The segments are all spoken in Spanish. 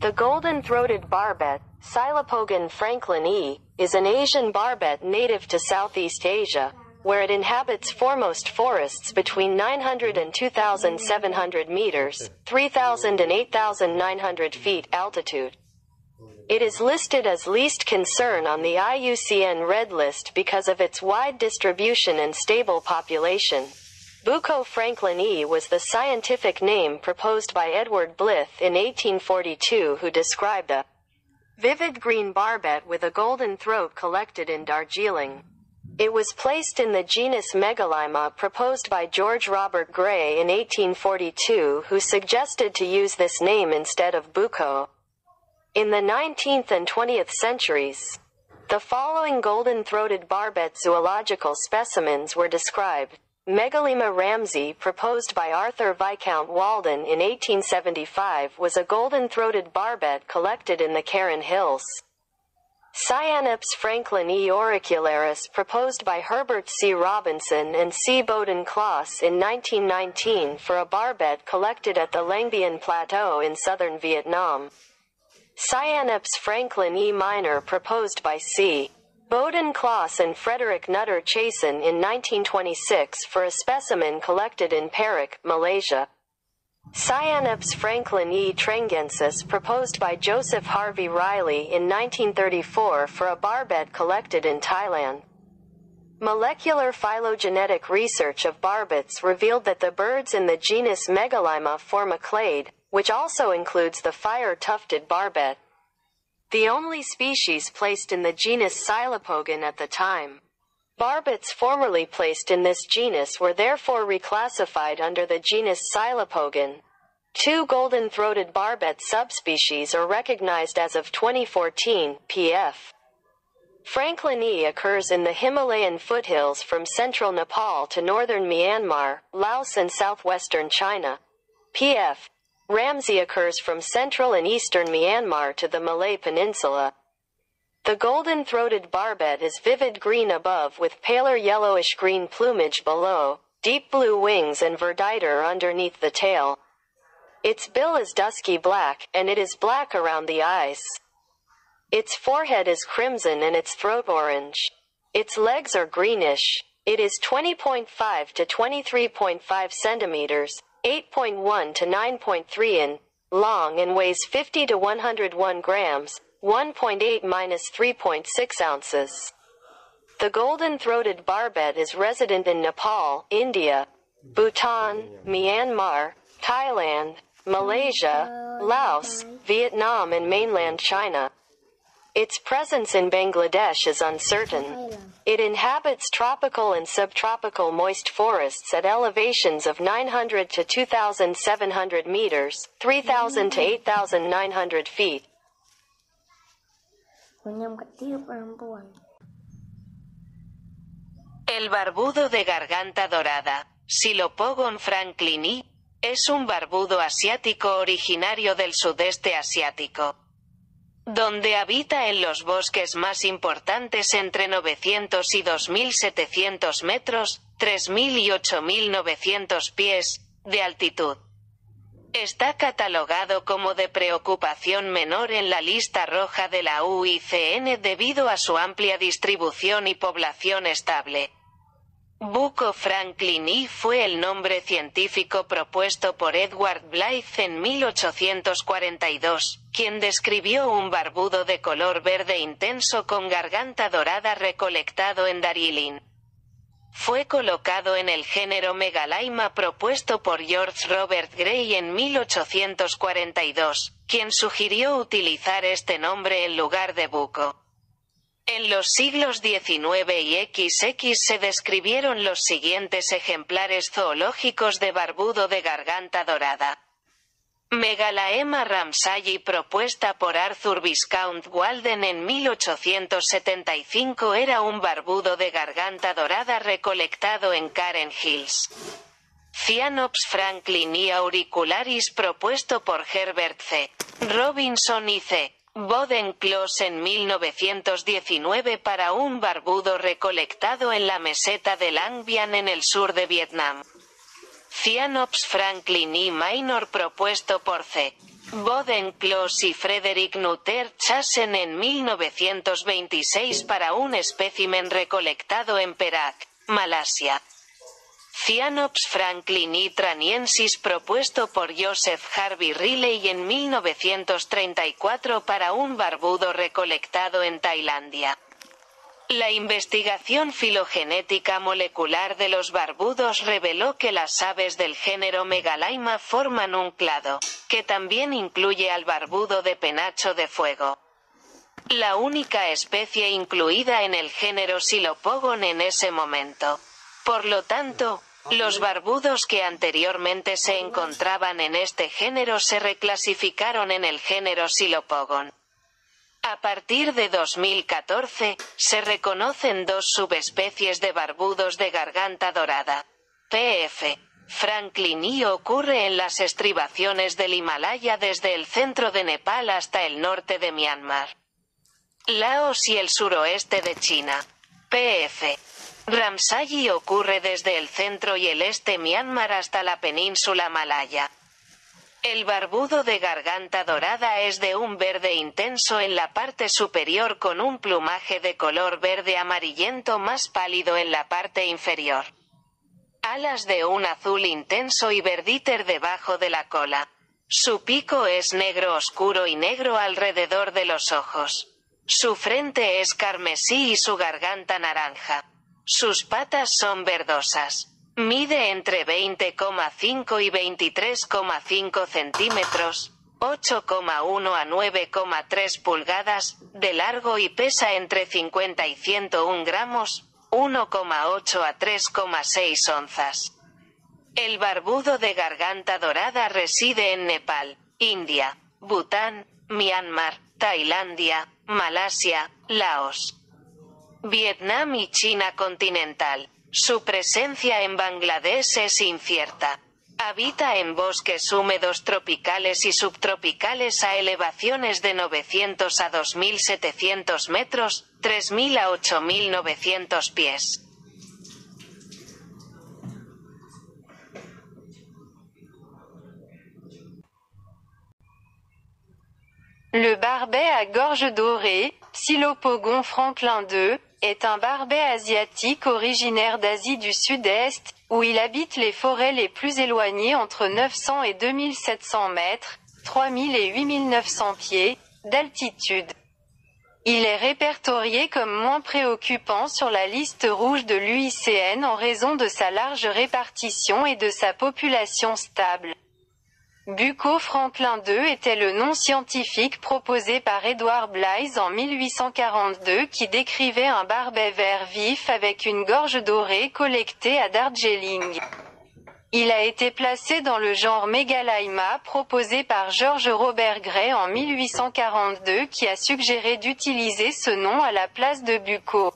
The golden-throated barbet, Psilopogon franklinii, is an Asian barbet native to Southeast Asia, where it inhabits foremost forests between 900 and 2,700 meters, 3,000 and 8,900 feet altitude. It is listed as least concern on the IUCN Red List because of its wide distribution and stable population. Bucco franklinii was the scientific name proposed by Edward Blyth in 1842, who described a vivid green barbet with a golden throat collected in Darjeeling. It was placed in the genus Megalaima proposed by George Robert Gray in 1842, who suggested to use this name instead of Bucco. In the 19th and 20th centuries, the following golden-throated barbet zoological specimens were described. Megalaima ramsayi, proposed by Arthur Viscount Walden in 1875, was a golden-throated barbet collected in the Cairn Hills. Cyanops franklinii auricularis, proposed by Herbert C. Robinson and C. Boden Kloss in 1919 for a barbet collected at the Langbian Plateau in southern Vietnam. Cyanops franklinii minor, proposed by C. Boden Kloss and Frederick Nutter Chasen in 1926 for a specimen collected in Perak, Malaysia. Cyanops franklinii trengensis, proposed by Joseph Harvey Riley in 1934 for a barbet collected in Thailand. Molecular phylogenetic research of barbets revealed that the birds in the genus Megalaima form a clade, which also includes the fire-tufted barbet, the only species placed in the genus Psilopogon at the time. Barbets formerly placed in this genus were therefore reclassified under the genus Psilopogon. Two golden-throated barbet subspecies are recognized as of 2014, pf. Franklinii occurs in the Himalayan foothills from central Nepal to northern Myanmar, Laos and southwestern China. Pf. ramsayi occurs from central and eastern Myanmar to the Malay Peninsula. The golden-throated barbet is vivid green above with paler yellowish-green plumage below, deep blue wings and verditer underneath the tail. Its bill is dusky black, and it is black around the eyes. Its forehead is crimson and its throat orange. Its legs are greenish. It is 20.5 to 23.5 centimeters, 8.1 to 9.3 in, long and weighs 50 to 101 grams, 1.8 minus 3.6 ounces. The golden-throated barbet is resident in Nepal, India, Bhutan, Myanmar, Thailand, Malaysia, Laos, Vietnam and mainland China. Its presence in Bangladesh is uncertain. It inhabits tropical and subtropical moist forests at elevations of 900 to 2,700 meters, 3,000 to 8,900 feet. El barbudo de garganta dorada, Psilopogon franklinii, es un barbudo asiático originario del sudeste asiático, donde habita en los bosques más importantes entre 900 y 2.700 metros, 3.000 y 8.900 pies, de altitud. Está catalogado como de preocupación menor en la lista roja de la IUCN debido a su amplia distribución y población estable. Bucco franklinii fue el nombre científico propuesto por Edward Blyth en 1842, quien describió un barbudo de color verde intenso con garganta dorada recolectado en Darjeeling. Fue colocado en el género Megalaima propuesto por George Robert Gray en 1842, quien sugirió utilizar este nombre en lugar de bucco. En los siglos XIX y XX se describieron los siguientes ejemplares zoológicos de barbudo de garganta dorada. Megalaima ramsayi, propuesta por Arthur Viscount Walden en 1875, era un barbudo de garganta dorada recolectado en Cairn Hills. Cyanops franklinii auricularis, propuesto por Herbert C. Robinson y C. Boden Kloss en 1919 para un barbudo recolectado en la meseta de Langbian en el sur de Vietnam. Cyanops franklinii minor propuesto por C. Boden Kloss y Frederick Nutter Chasen en 1926 para un espécimen recolectado en Perak, Malasia. Cyanops franklinii traniensis propuesto por Joseph Harvey Riley en 1934 para un barbudo recolectado en Tailandia. La investigación filogenética molecular de los barbudos reveló que las aves del género Megalaima forman un clado, que también incluye al barbudo de penacho de fuego. La única especie incluida en el género Psilopogon en ese momento. Por lo tanto, los barbudos que anteriormente se encontraban en este género se reclasificaron en el género Psilopogon. A partir de 2014, se reconocen dos subespecies de barbudos de garganta dorada. P.F. franklinii ocurre en las estribaciones del Himalaya desde el centro de Nepal hasta el norte de Myanmar, Laos y el suroeste de China. P.F. ramsayi ocurre desde el centro y el este de Myanmar hasta la península malaya. El barbudo de garganta dorada es de un verde intenso en la parte superior con un plumaje de color verde amarillento más pálido en la parte inferior. Alas de un azul intenso y verdíter debajo de la cola. Su pico es negro oscuro y negro alrededor de los ojos. Su frente es carmesí y su garganta naranja. Sus patas son verdosas. Mide entre 20,5 y 23,5 centímetros, 8,1 a 9,3 pulgadas, de largo y pesa entre 50 y 101 gramos, 1,8 a 3,6 onzas. El barbudo de garganta dorada reside en Nepal, India, Bután, Myanmar, Tailandia, Malasia, Laos, Vietnam y China continental. Su presencia en Bangladesh es incierta. Habita en bosques húmedos tropicales y subtropicales a elevaciones de 900 a 2.700 metros, 3.000 a 8.900 pies. Le barbet à gorge dorée, Psilopogon franklinii, est un barbet asiatique originaire d'Asie du Sud-Est, où il habite les forêts les plus éloignées entre 900 et 2700 mètres, 3000 et 8900 pieds, d'altitude. Il est répertorié comme moins préoccupant sur la liste rouge de l'IUCN en raison de sa large répartition et de sa population stable. Bucco franklinii était le nom scientifique proposé par Edward Blyth en 1842 qui décrivait un barbet vert vif avec une gorge dorée collectée à Darjeeling. Il a été placé dans le genre Megalaima proposé par George Robert Gray en 1842 qui a suggéré d'utiliser ce nom à la place de Bucco.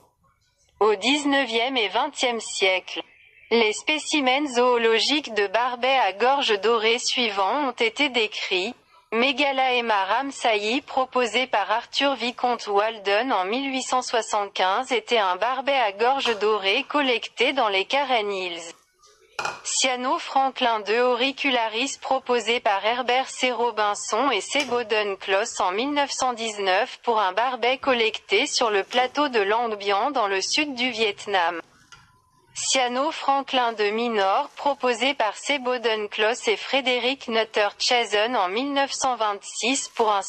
Au XIXe et XXe siècle. Les spécimens zoologiques de barbets à gorge dorée suivants ont été décrits. Megalaima ramsayi proposé par Arthur Viscount Walden en 1875 était un barbet à gorge dorée collecté dans les Karen Hills. Cyano franklinii auricularis proposé par Herbert C. Robinson et C. Boden Kloss en 1919 pour un barbet collecté sur le plateau de Lang Bian dans le sud du Vietnam. Cyano franklinii minor proposé par C. Boden Kloss et Frederick Nutter Chasen en 1926 pour un